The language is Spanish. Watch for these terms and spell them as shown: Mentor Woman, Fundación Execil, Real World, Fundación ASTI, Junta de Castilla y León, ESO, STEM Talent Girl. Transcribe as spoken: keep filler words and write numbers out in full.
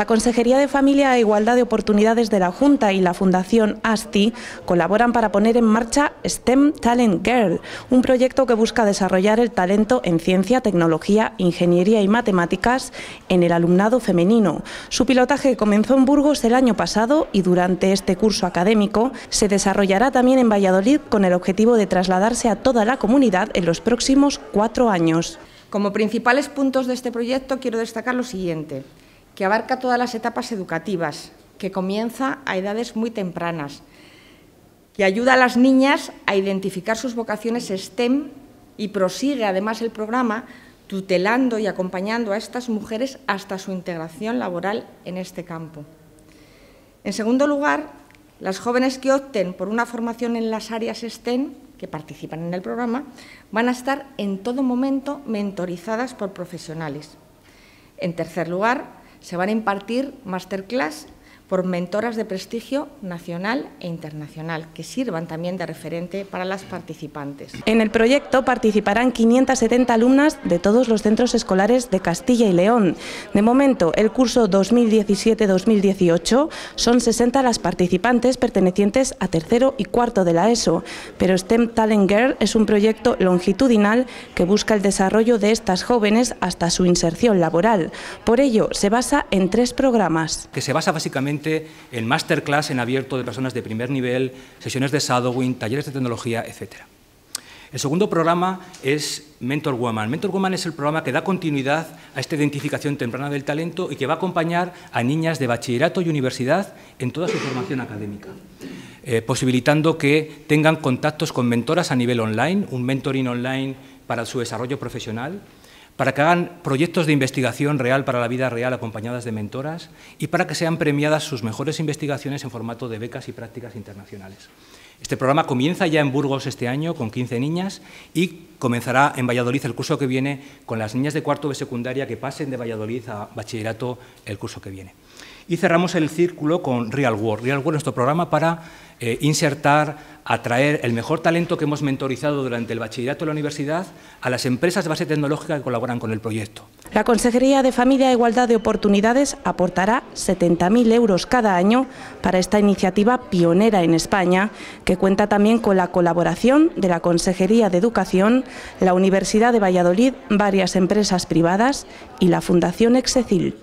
La Consejería de Familia e Igualdad de Oportunidades de la Junta y la Fundación ASTI colaboran para poner en marcha STEM Talent Girl, un proyecto que busca desarrollar el talento en ciencia, tecnología, ingeniería y matemáticas en el alumnado femenino. Su pilotaje comenzó en Burgos el año pasado y durante este curso académico se desarrollará también en Valladolid con el objetivo de trasladarse a toda la comunidad en los próximos cuatro años. Como principales puntos de este proyecto quiero destacar lo siguiente, que abarca todas las etapas educativas, que comienza a edades muy tempranas, que ayuda a las niñas a identificar sus vocaciones STEM y prosigue además el programa tutelando y acompañando a estas mujeres hasta su integración laboral en este campo. En segundo lugar, las jóvenes que opten por una formación en las áreas STEM que participan en el programa, van a estar en todo momento mentorizadas por profesionales. En tercer lugar, se van a impartir masterclass por mentoras de prestigio nacional e internacional, que sirvan también de referente para las participantes. En el proyecto participarán quinientas setenta alumnas de todos los centros escolares de Castilla y León. De momento, el curso dos mil diecisiete dos mil dieciocho son sesenta las participantes pertenecientes a tercero y cuarto de la ESO, pero STEM Talent Girl es un proyecto longitudinal que busca el desarrollo de estas jóvenes hasta su inserción laboral. Por ello, se basa en tres programas. Que se basa básicamente en masterclass en abierto de personas de primer nivel, sesiones de shadowing, talleres de tecnología, etcétera. El segundo programa es Mentor Woman. Mentor Woman es el programa que da continuidad a esta identificación temprana del talento y que va a acompañar a niñas de bachillerato y universidad en toda su formación académica, eh, posibilitando que tengan contactos con mentoras a nivel online, un mentoring online para su desarrollo profesional, para que hagan proyectos de investigación real para la vida real acompañadas de mentoras y para que sean premiadas sus mejores investigaciones en formato de becas y prácticas internacionales. Este programa comienza ya en Burgos este año con quince niñas y comenzará en Valladolid el curso que viene con las niñas de cuarto de secundaria que pasen de Valladolid a bachillerato el curso que viene. Y cerramos el círculo con Real World. Real World es nuestro programa para eh, insertar, atraer el mejor talento que hemos mentorizado durante el bachillerato de la universidad a las empresas de base tecnológica que colaboran con el proyecto. La Consejería de Familia e Igualdad de Oportunidades aportará setenta mil euros cada año para esta iniciativa pionera en España, que cuenta también con la colaboración de la Consejería de Educación, la Universidad de Valladolid, varias empresas privadas y la Fundación Execil.